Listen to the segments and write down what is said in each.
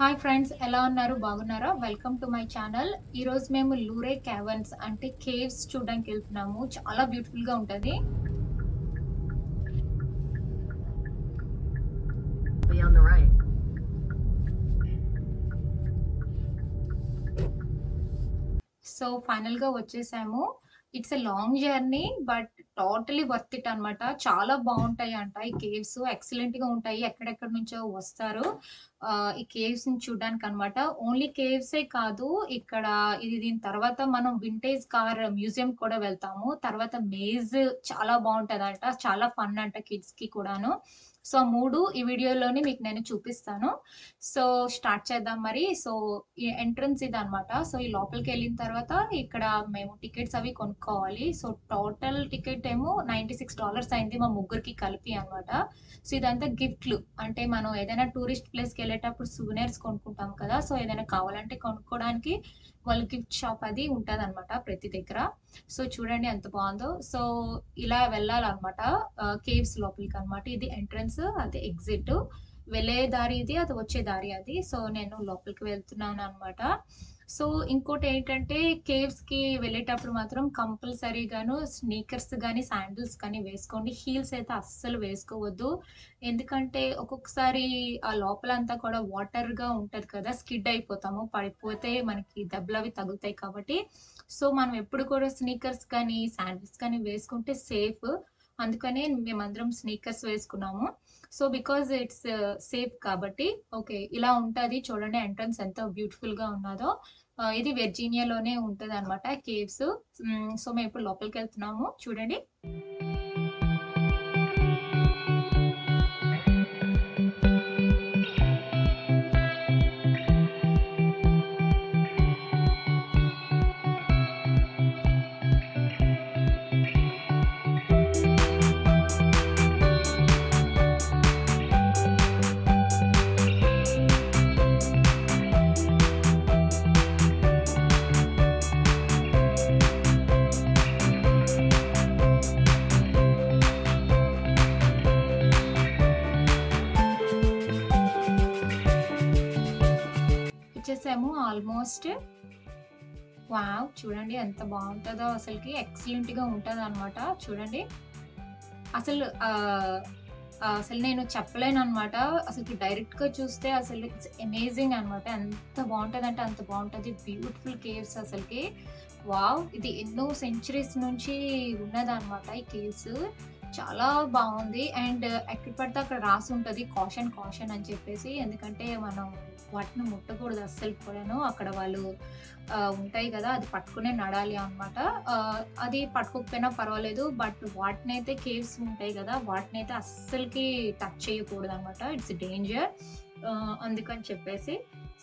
Hi friends, ఎలా ఉన్నారు? బాగున్నారా? Welcome to my channel. ఈరోజు మేము లూరే క్యావర్న్స్ అంటే కేవ్స్ చూడడానికి వెళ్తున్నాము. చాలా బ్యూటిఫుల్గా ఉంటుంది. సో ఫైనల్గా వచ్చేసాము. It's a long journey but totally worth it అనమాట. చాలా బాగుంటాయి అంట ఈ కేవ్స్, ఎక్సలెంట్ గా ఉంటాయి. ఎక్కడెక్కడ నుంచో వస్తారు ఈ కేవ్స్ ని చూడడానికి అనమాట. ఓన్లీ కేవ్సే కాదు, ఇక్కడ ఇది దీని తర్వాత మనం వింటేజ్ కార్ మ్యూజియం కూడా వెళ్తాము. తర్వాత మేజ్ చాలా బాగుంటది అంట, చాలా ఫన్ అంట కిడ్స్ కి కూడాను. సో ఆ మూడు ఈ వీడియోలోని మీకు నేను చూపిస్తాను. సో స్టార్ట్ చేద్దాం మరి. సో ఈ ఎంట్రన్స్ ఇది అనమాట. సో ఈ లోపలికి వెళ్ళిన తర్వాత ఇక్కడ మేము టికెట్స్ అవి కొనుక్కోవాలి. సో టోటల్ టికెట్ ఏమో $96 అయింది మా ముగ్గురికి కలిపి అనమాట. సో ఇదంతా గిఫ్ట్లు, అంటే మనం ఏదైనా టూరిస్ట్ ప్లేస్కి వెళ్ళేటప్పుడు సూవెనిర్స్ కొనుక్కుంటాం కదా, సో ఏదైనా కావాలంటే కొనుక్కోవడానికి వాళ్ళ గిఫ్ట్ షాప్ అది ఉంటుంది అనమాట ప్రతి దగ్గర. సో చూడండి ఎంత బాగుందో. సో ఇలా వెళ్ళాలన్నమాట కేవ్స్ లోపలికి అనమాట. ఇది ఎంట్రన్స్, అది ఎగ్జిట్. వెళ్ళే దారి ఇది, అది వచ్చే దారి అది. సో నేను లోపలికి వెళ్తున్నాను అనమాట. సో ఇంకోటి ఏంటంటే కేవ్స్ కి వెళ్ళేటప్పుడు మాత్రం కంపల్సరీగాను స్నీకర్స్ కానీ శాండిల్స్ కానీ వేసుకోండి. హీల్స్ అయితే అస్సలు వేసుకోవద్దు, ఎందుకంటే ఒక్కొక్కసారి ఆ లోపలంతా కూడా వాటర్ గా ఉంటది కదా, స్కిడ్ అయిపోతాము, పడిపోతే మనకి దెబ్బలు అవి తగులుతాయి కాబట్టి. సో మనం ఎప్పుడు కూడా స్నీకర్స్ కానీ శాండిల్స్ కానీ వేసుకుంటే సేఫ్. అందుకనే మేమందరం స్నీకర్స్ వేసుకున్నాము. సో బికాజ్ ఇట్స్ సేఫ్ కాబట్టి. ఓకే, ఇలా ఉంటుంది చూడండి ఎంట్రన్స్ ఎంత బ్యూటిఫుల్ గా ఉన్నదో. ఇది వెర్జీనియాలోనే ఉంటుంది అనమాట కేవ్స్. సో మేము ఇప్పుడు లోపలికి వెళ్తున్నాము చూడండి. ఆల్మోస్ట్ వావ్, చూడండి ఎంత బాగుంటుందో అసలుకి. ఎక్సలెంట్ గా ఉంటుంది అనమాట చూడండి. అసలు అసలు నేను చెప్పలేను అనమాట. అసలు డైరెక్ట్ గా చూస్తే అసలు ఇట్స్ అమేజింగ్ అనమాట. ఎంత బాగుంటుంది అంటే అంత బాగుంటుంది. బ్యూటిఫుల్ కేవ్స్ అసలుకి. వావ్, ఇది ఎన్నో సెంచరీస్ నుంచి ఉన్నదనమాట ఈ కేవ్స్. చాలా బాగుంది. అండ్ ఎక్కడ పడితే అక్కడ రాసి ఉంటుంది కాషన్ కాషన్ అని చెప్పేసి, ఎందుకంటే మనం వాటిని ముట్టకూడదు అస్సలు కూడాను. అక్కడ వాళ్ళు ఉంటాయి కదా, అది పట్టుకునే నడాలి అనమాట. అది పట్టుకోకపోయినా పర్వాలేదు, బట్ వాటినైతే కేవ్స్ ఉంటాయి కదా, వాటినైతే అస్సలకి టచ్ చేయకూడదు అనమాట. ఇట్స్ డేంజర్ అందుకని చెప్పేసి.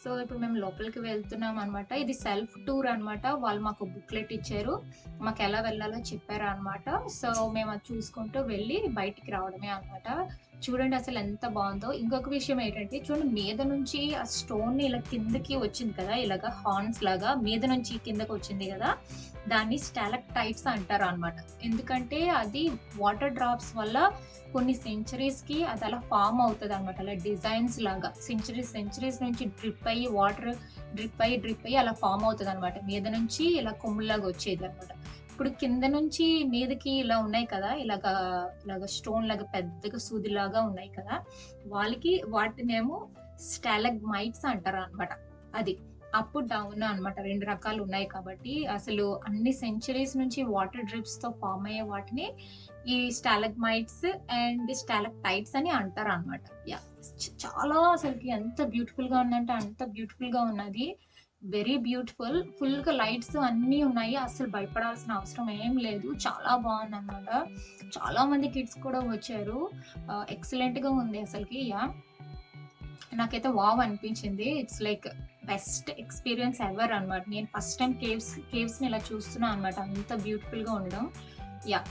సో ఇప్పుడు మేము లోపలికి వెళ్తున్నాం అనమాట. ఇది సెల్ఫ్ టూర్ అనమాట. వాళ్ళు మాకు బుక్లెట్ ఇచ్చారు, మాకు ఎలా వెళ్ళాలో చెప్పారు అనమాట. సో మేము అది చూసుకుంటూ వెళ్ళి బయటికి రావడమే అనమాట. చూడండి అసలు ఎంత బాగుందో. ఇంకొక విషయం ఏంటంటే చూడండి, మీద నుంచి ఆ స్టోన్ ఇలా కిందకి వచ్చింది కదా, ఇలాగ హార్న్స్ లాగా మీద నుంచి కిందకి వచ్చింది కదా, దాన్ని స్టాలక్టైట్స్ అంటారు అనమాట. ఎందుకంటే అది వాటర్ డ్రాప్స్ వల్ల కొన్ని సెంచరీస్కి అది అలా ఫామ్ అవుతుంది అనమాట. అలా డిజైన్స్ లాగా సెంచరీస్ నుంచి డ్రిప్ అయ్యి వాటర్ డ్రిప్ అయ్యి అలా ఫామ్ అవుతుంది అనమాట. మీద నుంచి ఇలా కొమ్ములాగా వచ్చేది అనమాట. ఇప్పుడు కింద నుంచి మీదకి ఇలా ఉన్నాయి కదా, ఇలాగ స్టోన్ లాగా పెద్దగా సూదిలాగా ఉన్నాయి కదా, వాటినేమో స్టాలగ్మైట్స్ అంటారు అనమాట. అది అప్ డౌన్ అనమాట, రెండు రకాలు ఉన్నాయి కాబట్టి. అసలు అన్ని సెంచరీస్ నుంచి వాటర్ డ్రిప్స్ తో ఫామ్ అయ్యే వాటిని ఈ స్టాలగ్మైట్స్ అండ్ స్టాలక్టైట్స్ అని అంటారు అనమాట. యా, చాలా అసలుకి ఎంత బ్యూటిఫుల్ గా ఉందంటే అంత బ్యూటిఫుల్ గా ఉన్నది. Very beautiful. ఫుల్ గా లైట్స్ అన్నీ ఉన్నాయి, అసలు భయపడాల్సిన అవసరం ఏం లేదు. చాలా బాగుంది అనమాట. చాలా మంది కిడ్స్ కూడా వచ్చారు. ఎక్సలెంట్ గా ఉంది అసలుకి. యా, నాకైతే వావ్ అనిపించింది. It's like best experience ever అనమాట. నేను ఫస్ట్ టైం కేవ్స్ని ఇలా చూస్తున్నాను అనమాట, అంత బ్యూటిఫుల్ గా ఉండడం. యా,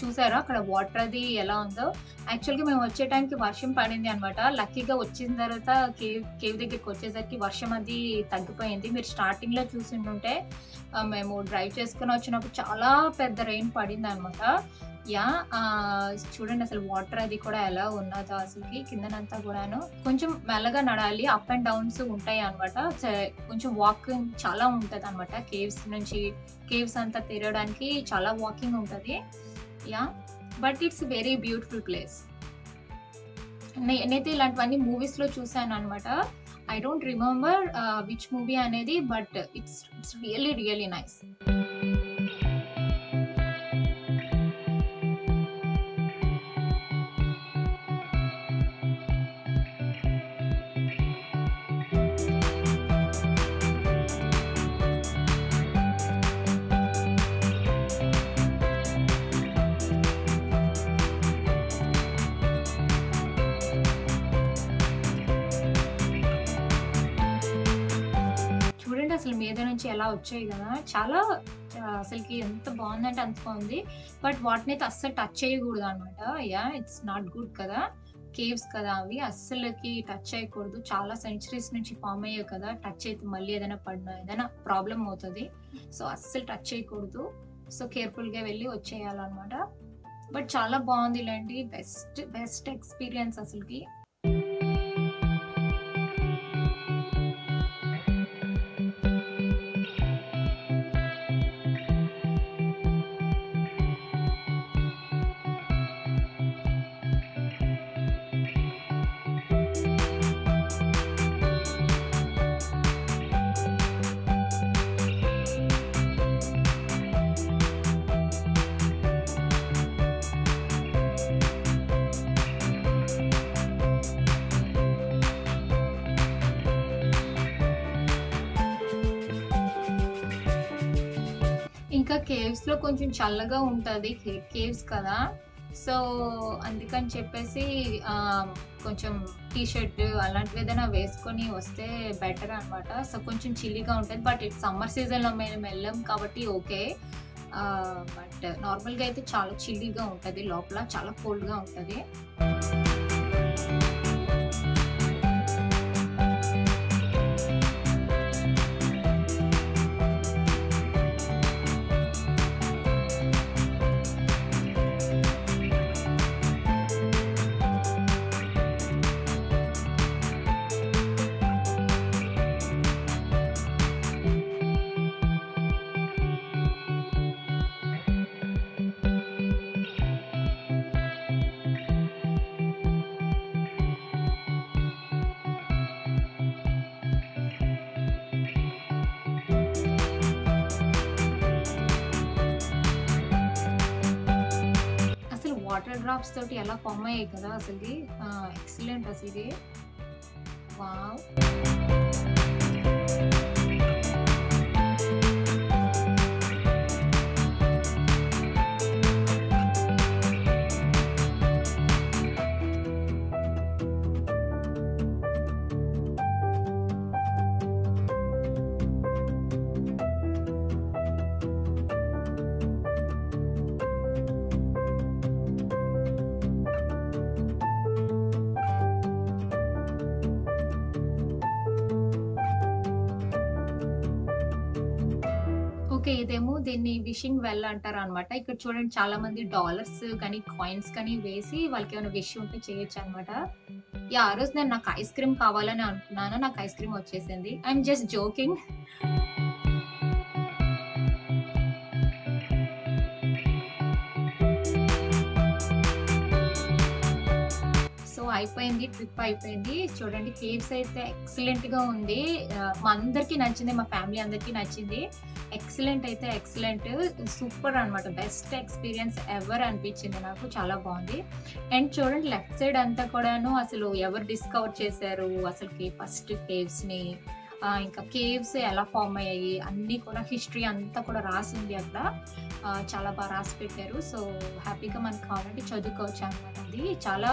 చూసారా అక్కడ వాటర్ అది ఎలా ఉందో. యాక్చువల్గా మేము వచ్చే టైంకి వర్షం పడింది అనమాట. లక్కీగా వచ్చిన తర్వాత కేవ్ దగ్గరికి వచ్చేసరికి వర్షం అది తగ్గిపోయింది. మీరు స్టార్టింగ్లో చూసింటుంటే మేము డ్రైవ్ చేసుకుని వచ్చినప్పుడు చాలా పెద్ద రెయిన్ పడింది అనమాట. యా చూడండి అసలు వాటర్ అది కూడా ఎలా ఉన్నదో, అసలుకి కిందనంతా కూడాను కొంచెం మెల్లగా నడాలి, అప్ అండ్ డౌన్స్ ఉంటాయి అనమాట. కొంచెం వాకింగ్ చాలా ఉంటుంది అనమాట. కేవ్స్ అంతా తిరగడానికి చాలా వాకింగ్ ఉంటుంది. Yeah but it's very beautiful place. నేనైతే ఇలాంటివన్నీ మూవీస్లో చూసాను అనమాట. I don't remember which movie అనేది, but it's really really nice. అసలు మీద నుంచి ఎలా వచ్చాయి కదా, చాలా అసలుకి ఎంత బాగుందంటే అంత బాగుంది. బట్ వాటిని అయితే అస్సలు టచ్ చేయకూడదు అనమాట. యా ఇట్స్ నాట్ గుడ్ కదా, కేవ్స్ కదా అవి, అస్సలకి టచ్ చేయకూడదు. చాలా సెంచరీస్ నుంచి ఫామ్ అయ్యాయి కదా, టచ్ అయితే మళ్ళీ ఏదైనా పడినా ఏదైనా ప్రాబ్లం అవుతుంది. సో అస్సలు టచ్ చేయకూడదు. సో కేర్ఫుల్గా వెళ్ళి వచ్చేయాలన్నమాట. బట్ చాలా బాగుంది, ఇలాంటి బెస్ట్ బెస్ట్ ఎక్స్పీరియన్స్ అసలుకి. ఇంకా కేవ్స్ లో కొంచెం చల్లగా ఉంటుంది, కేవ్స్ కదా, సో అందుకని చెప్పేసి కొంచెం టీ షర్ట్ అలాంటివి ఏదైనా వేసుకొని వస్తే బెటర్ అనమాట. సో కొంచెం చిల్లీగా ఉంటుంది. బట్ ఇట్స్ సమ్మర్ సీజన్లో మేము వెళ్ళాం కాబట్టి ఓకే, బట్ నార్మల్గా అయితే చాలా చిల్లీగా ఉంటుంది, లోపల చాలా కోల్డ్గా ఉంటుంది. వాటర్ డ్రాప్స్ తోటి ఎలా ఫామ్ అయ్యాయి కదా అసలు, ఎక్సలెంట్ అసలు. వావ్, ఇదేమో దీన్ని విషింగ్ వెల్ అంటారు అనమాట. ఇక్కడ చూడండి చాలా మంది డాలర్స్ కానీ కాయిన్స్ కానీ వేసి వాళ్ళకి ఏమైనా విష్ ఉంటే చేయొచ్చు అనమాట. యా ఆ రోజు నేను నాకు ఐస్ క్రీమ్ కావాలని అనుకున్నాను, నాకు ఐస్ క్రీమ్ వచ్చేసింది. I'm just joking. అయిపోయింది, ట్రిప్ అయిపోయింది. చూడండి కేవ్స్ అయితే ఎక్సలెంట్ గా ఉంది, మా అందరికి నచ్చింది, మా ఫ్యామిలీ అందరికీ నచ్చింది. ఎక్సలెంట్ అయితే ఎక్సలెంట్, సూపర్ అనమాట. బెస్ట్ ఎక్స్పీరియన్స్ ఎవర్ అనిపించింది నాకు, చాలా బాగుంది. అండ్ చూడండి లెఫ్ట్ సైడ్ అంతా కూడాను అసలు ఎవరు డిస్కవర్ చేశారు అసలుకి ఫస్ట్ కేవ్స్ ని, ఇంకా కేవ్స్ ఎలా ఫామ్ అయ్యాయి అన్నీ కూడా హిస్టరీ అంతా కూడా రాసింది అక్కడ, చాలా బాగా రాసి పెట్టారు. సో హ్యాపీగా మనకు కావాలంటే చదువుకోవచ్చు అనమాట. అది చాలా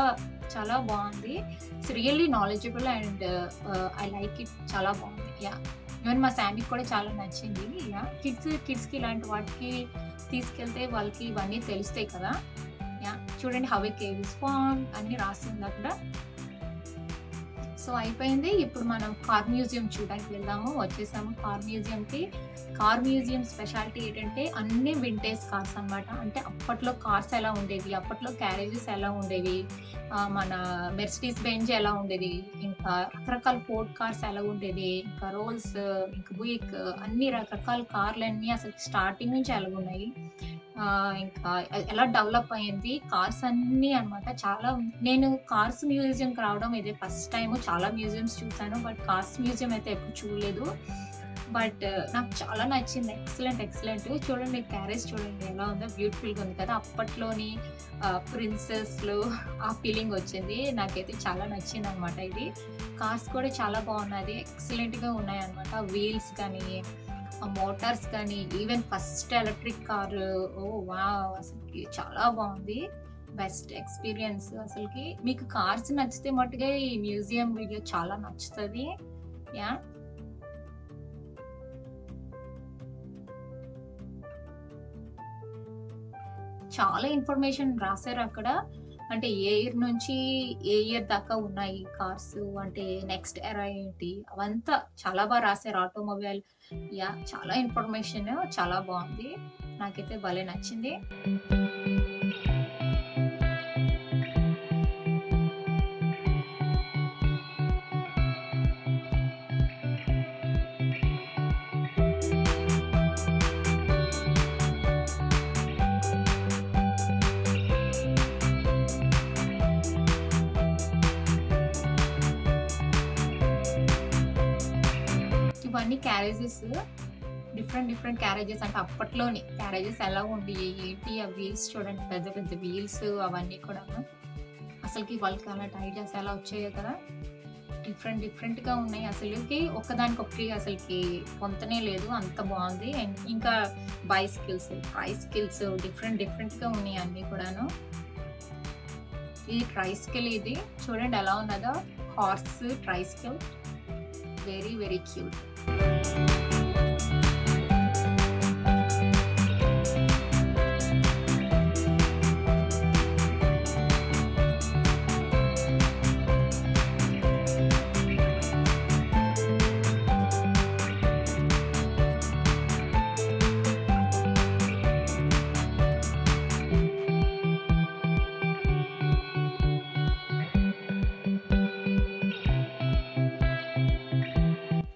చాలా బాగుంది, it's really knowledgeable and I like it, చాలా బాగుంది. యా ఈవెన్ మా శాండీకి కూడా చాలా నచ్చింది. యా కిడ్స్కి ఇలాంటి వాటికి కిడ్స్ తీసుకెళ్తే వాళ్ళకి ఇవన్నీ తెలుస్తాయి కదా. చూడండి how a cave is formed అని రాసింది అక్కడ. సో అయిపోయింది. ఇప్పుడు మనం కార్ మ్యూజియం చూడడానికి వెళ్దాము. వచ్చేసాము కార్ మ్యూజియంకి. కార్ మ్యూజియం స్పెషాలిటీ ఏంటంటే అన్ని వింటేజ్ కార్స్ అనమాట. అంటే అప్పట్లో కార్స్ ఎలా ఉండేవి, అప్పట్లో క్యారేజెస్ ఎలా ఉండేవి, మన మెర్సిడీస్ బెంజ్ ఎలా ఉండేది, ఇంకా రకరకాల ఫోర్డ్ కార్స్ ఎలా ఉండేది, ఇంకా రోల్స్, ఇంకా బుయిక్, అన్ని రకరకాల కార్లు అన్నీ అసలు స్టార్టింగ్ నుంచి ఎలా ఉన్నాయి, ఇంకా ఎలా డెవలప్ అయ్యింది కార్స్ అన్నీ అనమాట. చాలా నేను కార్స్ మ్యూజియంకి రావడం ఇదే ఫస్ట్ టైం. చాలా మ్యూజియంస్ చూసాను బట్ కార్స్ మ్యూజియం అయితే ఎప్పుడు చూడలేదు. బట్ నాకు చాలా నచ్చింది. ఎక్సలెంట్. చూడండి క్యారేజ్ చూడండి ఎలా ఉందో, బ్యూటిఫుల్గా ఉంది కదా. అప్పట్లోని ప్రిన్సెస్లు ఆ ఫీలింగ్ వచ్చింది. నాకైతే చాలా నచ్చింది అనమాట. ఇది కార్స్ కూడా చాలా బాగున్నది, ఎక్సలెంట్గా ఉన్నాయన్నమాట. వీల్స్ కానీ మోటార్స్ కానీ, even first electric car, oh wow, అసలుకి చాలా బాగుంది. బెస్ట్ ఎక్స్పీరియన్స్ అసలుకి. మీకు కార్స్ నచ్చితే మట్టుగా ఈ మ్యూజియం వీడియో చాలా నచ్చుతుంది. యా చాలా ఇన్ఫర్మేషన్ రాశారు అక్కడ. అంటే ఏ ఇయర్ నుంచి ఏ ఇయర్ దాకా ఉన్నాయి కార్స్, అంటే నెక్స్ట్ ఎరా ఏంటి, అవంతా చాలా బాగా రాశారు. ఆటోమొబైల్, యా చాలా ఇన్ఫర్మేషన్ చాలా బాగుంది. నాకైతే భలే నచ్చింది. అన్ని క్యారేజెస్, డిఫరెంట్ క్యారేజెస్, అంటే అప్పట్లోని క్యారేజెస్ ఎలా ఉండి ఏంటి, ఆ వీల్స్ చూడండి, పెద్ద వీల్స్ అవన్నీ కూడా. అసలుకి వాళ్ళకి అలాంటి ఐడియాస్ ఎలా వచ్చాయో కదా. డిఫరెంట్గా ఉన్నాయి అసలుకి. ఒకదానికొకటి అసలుకి పొంతనే లేదు, అంత బాగుంది. అండ్ ఇంకా బైసికిల్స్, ట్రైసికిల్స్ డిఫరెంట్గా ఉన్నాయి అన్నీ కూడాను. ఇది ట్రైసికిల్, ఇది చూడండి ఎలా ఉన్నదో, హార్స్ ట్రైసికిల్. Very cute.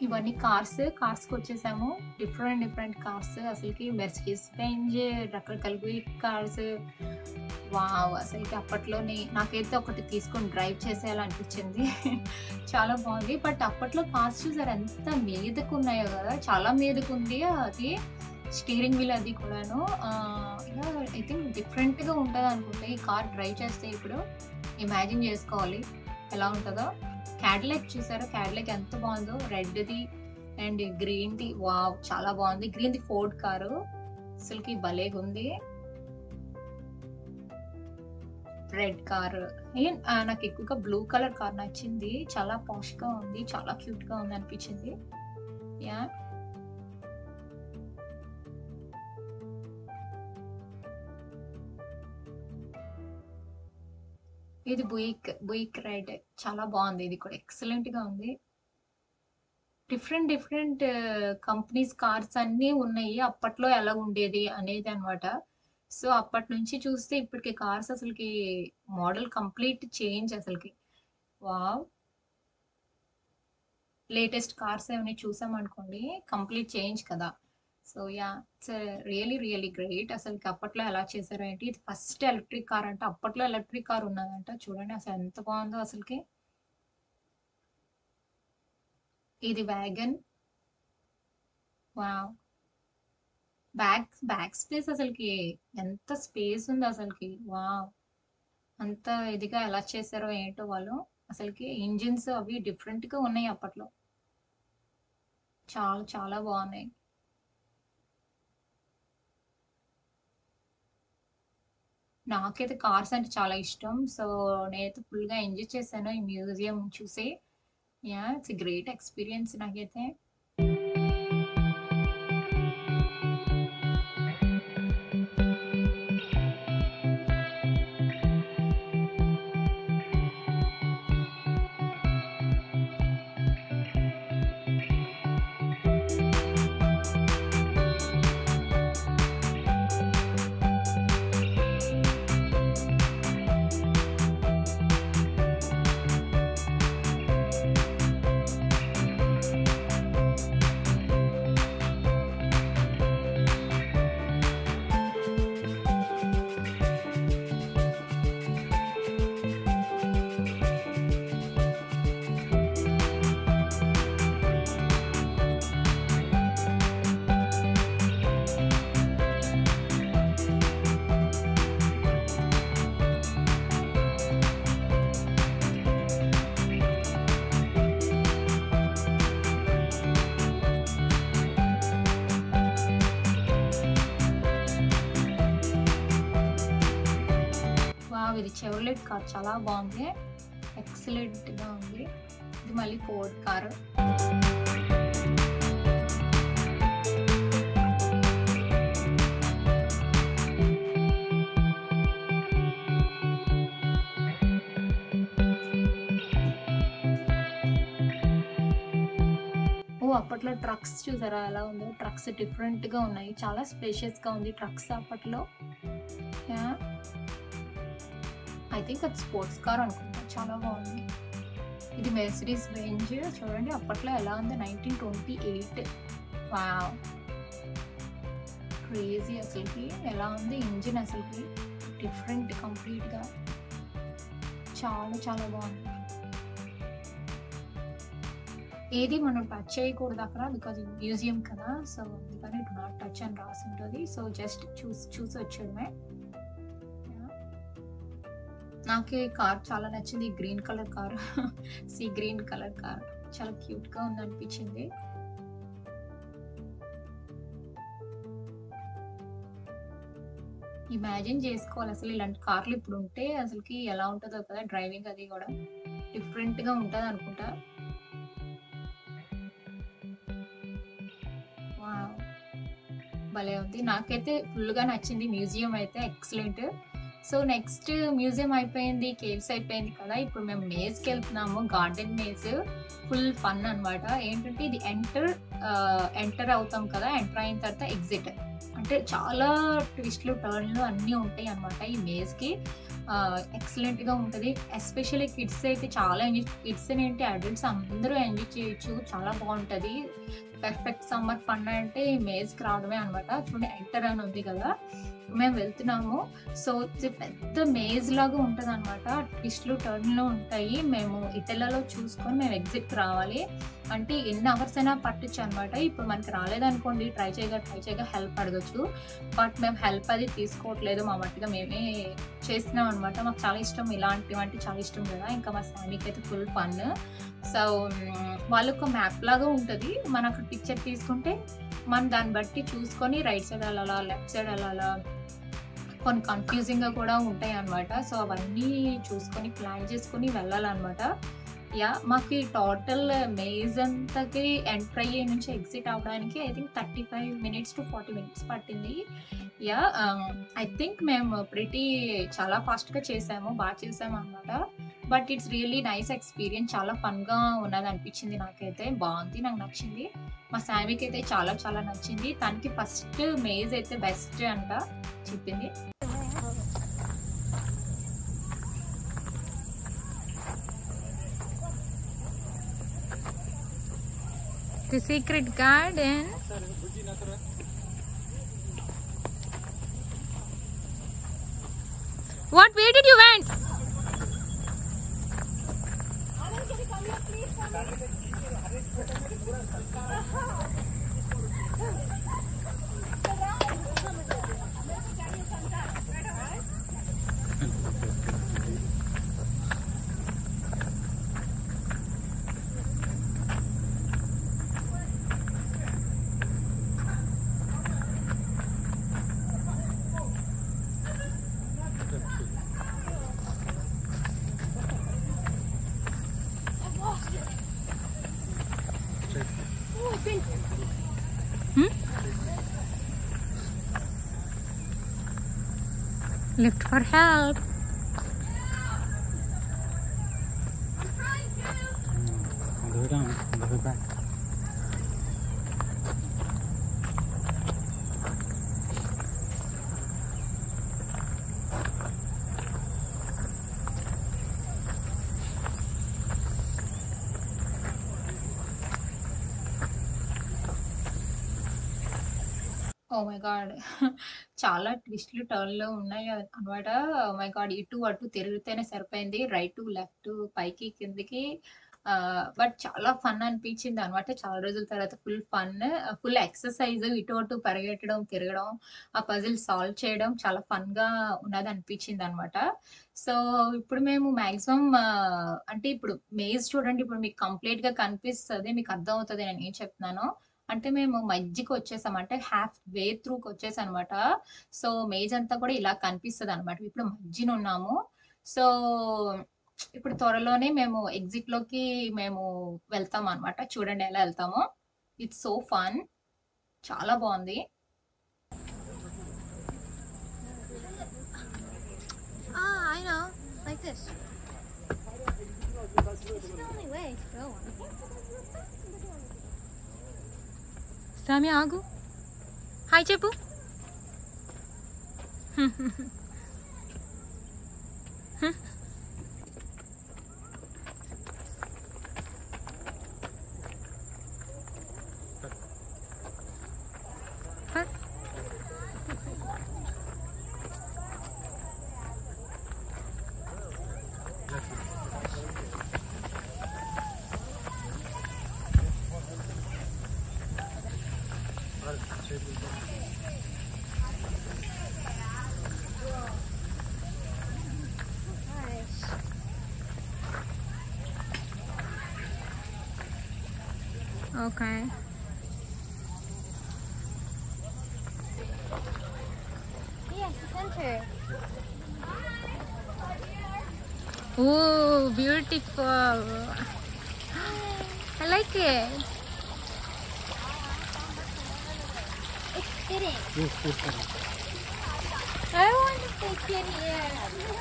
ఇవన్నీ కార్స్కి వచ్చేసాము. డిఫరెంట్ కార్స్ అసలుకి. మెర్సిడీస్ బెంజ్, రకరకాల బుయిక్ కార్స్. వావ్, అసలుకి అప్పట్లోనే నాకైతే ఒకటి తీసుకొని డ్రైవ్ చేసేలా అనిపించింది. చాలా బాగుంది. బట్ అప్పట్లో కార్స్ చూసారు ఎంత మీదకు ఉన్నాయో కదా, చాలా మీదకు ఉంది అది. స్టీరింగ్ వీల్ అది కూడాను. ఇలా ఐ థింక్ డిఫరెంట్గా ఉంటుంది అనుకుంటే. ఈ కార్ డ్రైవ్ చేస్తే ఇప్పుడు ఇమాజిన్ చేసుకోవాలి ఎలా ఉంటుందో. క్యాడిలాక్ చూసారు, క్యాడిలాక్ ఎంత బాగుందో, రెడ్ది అండ్ గ్రీన్ది. వావ్ చాలా బాగుంది. గ్రీన్ది ఫోర్డ్ కారు అసలుకి భలేగా ఉంది. Red car. నాకు ఎక్కువగా బ్లూ కలర్ కార్ నచ్చింది. చాలా పాష్గా ఉంది, చాలా క్యూట్గా ఉంది అనిపించింది. యా ఇది బుయిక్ రైడ్, చాలా బాగుంది. ఇది కూడా ఎక్సలెంట్ గా ఉంది. డిఫరెంట్ కంపెనీస్ కార్స్ అన్నీ ఉన్నాయి, అప్పట్లో ఎలా ఉండేది అనేది అనమాట. సో అప్పటి నుంచి చూస్తే ఇప్పటికి కార్స్ అసలుకి మోడల్ కంప్లీట్ చేంజ్ అసలుకి. వావ్, లేటెస్ట్ కార్స్ ఏమైనా చూసామనుకోండి కంప్లీట్ చేంజ్ కదా. So yeah, it's really great. అసలుకి అప్పట్లో ఎలా చేశారు ఏంటి. ఇది ఫస్ట్ ఎలక్ట్రిక్ కార్ అంట. అప్పట్లో ఎలక్ట్రిక్ కార్ ఉన్నదంట. చూడండి అసలు ఎంత బాగుందో అసలుకి. ఇది వ్యాగన్. వావ్, బ్యాక్ స్పేస్ అసలుకి ఎంత స్పేస్ ఉంది అసలుకి. వావ్, అంత ఇదిగా ఎలా చేశారో ఏంటో వాళ్ళు అసలుకి. ఇంజిన్స్ అవి డిఫరెంట్గా ఉన్నాయి అప్పట్లో. చాలా బాగున్నాయి. నాకైతే కార్స్ అంటే చాలా ఇష్టం. సో నేనైతే ఫుల్గా ఎంజాయ్ చేశాను ఈ మ్యూజియం చూసి. యా, ఇట్స్ గ్రేట్ ఎక్స్పీరియన్స్ నాకైతే. ఇది చెవ్రోలెట్ కార్, చాలా బాగుంది, ఎక్సలెంట్ గా ఉంది. ఇది మళ్ళీ ఫోర్డ్ కార్. అప్పట్లో ట్రక్స్ చూసారా ఎలా ఉందో, ట్రక్స్ డిఫరెంట్ గా ఉన్నాయి, చాలా స్పేషియస్ గా ఉంది ట్రక్స్ అప్పట్లో. ఐ థింక్ అది స్పోర్ట్స్ కార్ అనుకుంటా, చాలా బాగుంది. ఇది మెర్సిడీస్ బెంజ్ చూడండి అప్పట్లో ఎలా ఉంది, 1928. వావ్ క్రేజీ అసలుకి, ఎలా ఉంది ఇంజిన్ అసలుకి, డిఫరెంట్ కంప్లీట్ గా, చాలా చాలా బాగుంది. ఏది మనం టచ్ చేయకూడదు అక్కడ, బికాజ్ ఇది మ్యూజియం కదా, సో అందుకని డు నాట్ టచ్ అని రాసి ఉంటుంది. సో జస్ట్ చూసి వచ్చేయడమే. నాకు ఈ కార్ చాలా నచ్చింది, green colour car, see green colour car, చాలా క్యూట్ గా ఉంది అనిపించింది. ఇమాజిన్ చేసుకోవాలి అసలు ఇలాంటి కార్లు ఇప్పుడు ఉంటే అసలుకి ఎలా ఉంటుందో కదా, డ్రైవింగ్ అది కూడా డిఫరెంట్ గా ఉంటుంది అనుకుంటా. భలే ఉంది, నాకైతే ఫుల్గా నచ్చింది. మ్యూజియం అయితే ఎక్సలెంట్. సో నెక్స్ట్ మ్యూజియం అయిపోయింది, కేవ్స్ అయిపోయింది కదా, ఇప్పుడు మేము మేజ్కి వెళ్తున్నాము, గార్డెన్ మేజ్. ఫుల్ ఫన్ అనమాట. ఏంటంటే ఇది ఎంటర్ అవుతాం కదా, ఎంటర్ అయిన తర్వాత ఎగ్జిట్, అంటే చాలా ట్విస్ట్లు టర్న్లు అన్నీ ఉంటాయి అనమాట ఈ మేజ్కి. ఎక్సలెంట్గా ఉంటుంది, ఎస్పెషల్లీ కిడ్స్ అయితే చాలా ఎంజాయ్, కిడ్స్ ఏంటి అడల్ట్స్ అందరూ ఎంజాయ్ చేయొచ్చు, చాలా బాగుంటుంది. పర్ఫెక్ట్ సమ్మర్ ఫన్ అంటే ఈ మేజ్కి రావడమే అనమాట. చూడండి ఎంటర్ అని ఉంది కదా, మేము వెళ్తున్నాము. సో పెద్ద మేజ్ లాగా ఉంటుంది అనమాట, ట్విస్ట్లు టర్న్లు ఉంటాయి. మేము ఇటలీలో చూసుకొని మేము ఎగ్జిట్కి రావాలి, అంటే ఎన్ని అవర్స్ అయినా పట్టచ్చు అనమాట. ఇప్పుడు మనకి రాలేదనుకోండి, ట్రై చేయగా హెల్ప్ అడగచ్చు, బట్ మేము హెల్ప్ అది తీసుకోవట్లేదు, మా మట్టిగా మేమే చేస్తున్నాం అనమాట. మాకు చాలా ఇష్టం ఇలాంటివంటే, చాలా ఇష్టం కదా. ఇంకా మా సామీకి అయితే ఫుల్ ఫన్. సో వాళ్ళకు మ్యాప్ లాగా ఉంటుంది, మనకు పిక్చర్ తీసుకుంటే మనం దాన్ని బట్టి చూసుకొని రైట్ సైడ్ అలా లెఫ్ట్ సైడ్ అలా, కొన్ని కన్ఫ్యూజింగ్గా కూడా ఉంటాయి అనమాట. సో అవన్నీ చూసుకొని ప్లాన్ చేసుకొని వెళ్ళాలన్నమాట. యా మాకు టోటల్ మేజ్ అంతకి ఎంటర్ అయ్యే నుంచి ఎగ్జిట్ అవ్వడానికి ఐ థింక్ 35 to 40 minutes పట్టింది. యా ఐ థింక్ మేము చాలా ఫాస్ట్గా చేసాము, బాగా చేసాము అనమాట. But it's really nice experience, చాలా ఫన్గా ఉన్నది అనిపించింది నాకైతే, బాగుంది, నాకు నచ్చింది. మా సామీకి అయితే చాలా చాలా నచ్చింది, తనకి ఫస్ట్ మేజ్ అయితే బెస్ట్ అంట చెప్పింది. The secret garden. What way did you went? Lift for help. Go down, go back. Oh my God. చాలా ట్విస్ట్లు టర్న్లో ఉన్నాయి అనమాట. మై గాడ్, ఇటు అటు తిరిగితేనే సరిపోయింది, రైట్ లెఫ్ట్ పైకి కిందకి. బట్ చాలా ఫన్ అనిపించింది అనమాట, చాలా రోజుల తర్వాత ఫుల్ ఫన్, ఫుల్ ఎక్సర్సైజ్, ఇటు అటు పరిగెట్టడం, తిరగడం, ఆ పజిల్ సాల్వ్ చేయడం, చాలా ఫన్గా ఉన్నది అనిపించింది అనమాట. సో ఇప్పుడు మేము మ్యాక్సిమం, అంటే ఇప్పుడు మేజ్ చూడండి, ఇప్పుడు మీకు కంప్లీట్గా కనిపిస్తుంది, మీకు అర్థం అవుతుంది నేను ఏం చెప్తున్నానో. అంటే మేము మధ్యకి వచ్చేసాం, అంటే హాఫ్ వే త్రూకి వచ్చేసాం అనమాట. సో మేజ్ అంతా కూడా ఇలా కనిపిస్తుంది అనమాట. ఇప్పుడు మధ్యన ఉన్నాము. సో ఇప్పుడు త్వరలోనే మేము ఎగ్జిట్ లోకి మేము వెళ్తాం అన్నమాట. చూడండి ఎలా వెళ్తామో. ఇట్స్ సో ఫన్, చాలా బాగుంది. I know, like this. It's the only way to go on. Sami, Agu. Hi, Chepu. Okay. Yes, the center. Oh, beautiful. I like it. It's fitting. I want to stay kitty here.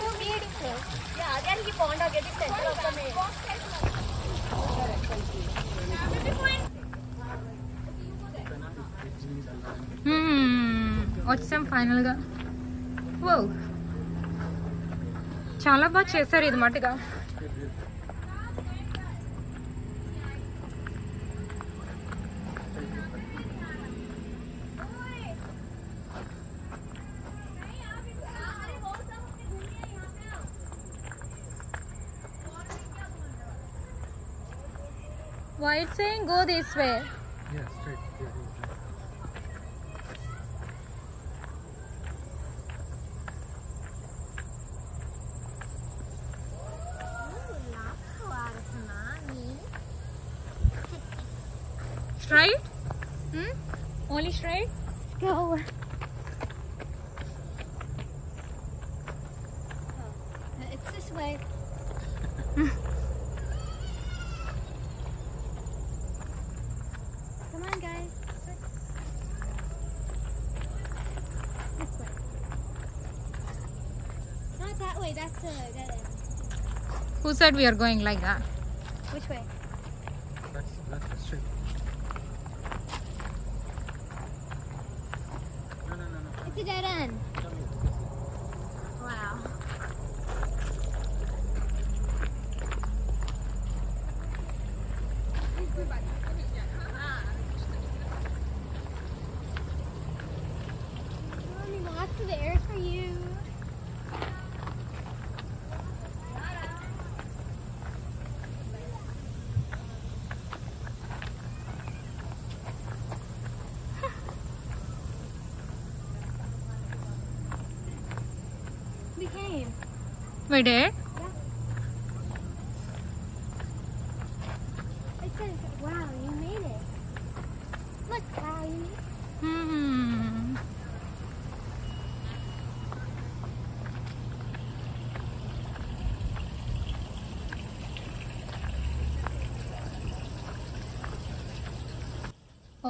So beautiful. Yeah, then he found out the center of the maze. వచ్చాం ఫైనల్గా. ఓ చాలా బాగా చేశారు ఇది మటుగా. Why it's saying go this way? Yes, straight. Straight? Hmm? Only straight? Let's go. Oh, it's this way. Come on, guys. This way. Not that way, that's the dead end. Who said we are going like that? Which way? That's the street. Dead end. Wow. Mommy, lots of air for you. We did? Yeah. It says, wow, you made it. Look, wow, you made it. Hmm.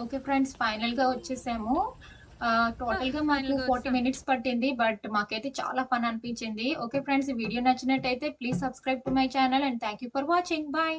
Okay, friends, final ga vachesamo. Total గా మాకు 40 minutes పట్టింది, but మాకైతే చాలా fun అనిపించింది. Okay friends, ఈ video నచ్చినట్టయితే please subscribe to my channel and thank you for watching. Bye.